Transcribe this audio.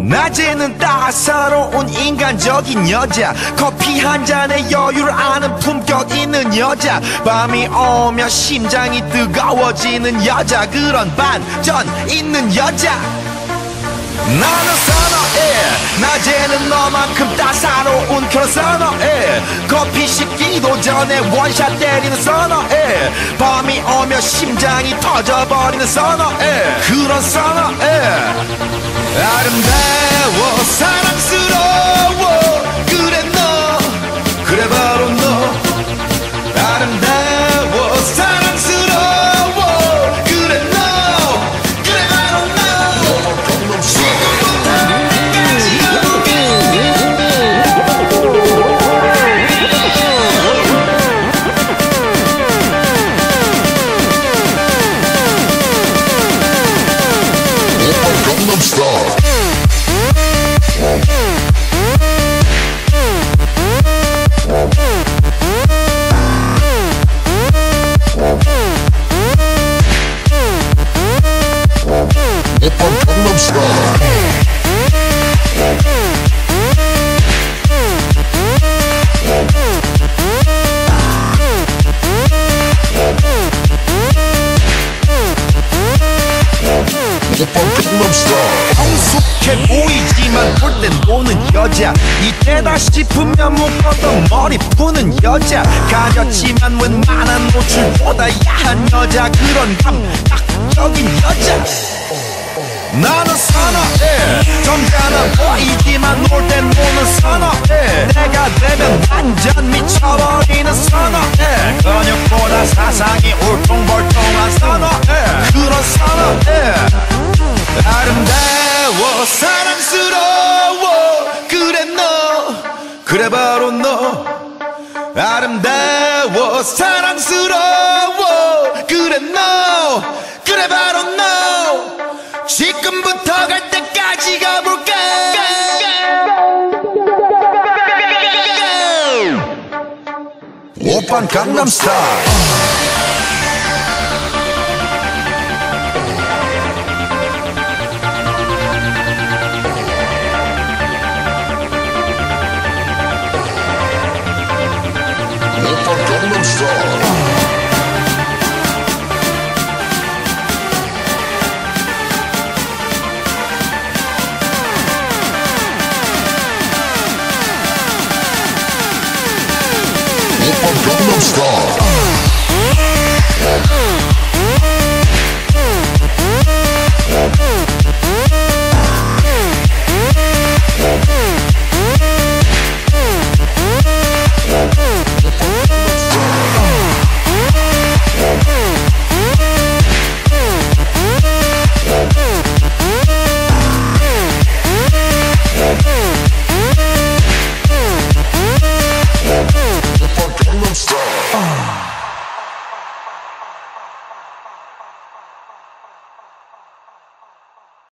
낮에는 따사로운 인간적인 여자, 커피 한 잔에 여유를 아는 품격 있는 여자, 밤이 오면 심장이 뜨거워지는 여자, 그런 반전 있는 여자. 나는 선어해. 낮에는 너만큼 따사로운 그런 선어해. 커피 식기도 전에 원샷 때리는 선어해. 밤이 오면 심장이 터져버리는 선어해. 그런 선어해. 아름다워, 사랑스러워, 그래 너, 그래 바로 너. 아름다워, 사랑스러워, 그래 너, 그래 바로 너. 지금부터 내까지 성숙해 보이지만 볼 땐 노는 여자, 이때다 싶으면 묶었던 머리 푸는 여자, 가렸지만 웬만한 노출보다 야한 여자, 그런 감각적인 여자. 나는 선어해. 점잖아 보이지만 놀 땐 노는 선어해. 내가 되면 완전 미쳐버리는 선어해. 근육보다 사상이 울퉁불퉁한 선어해. 그런 선어해. 아름다워, 사랑스러워, 그래 너, 그래 바로 너. 아름다워, 사랑스러워, 그래 너, 그래 바로 너. 지금부터 갈 때까지 가볼까? 오빤 강남스타일. Stop.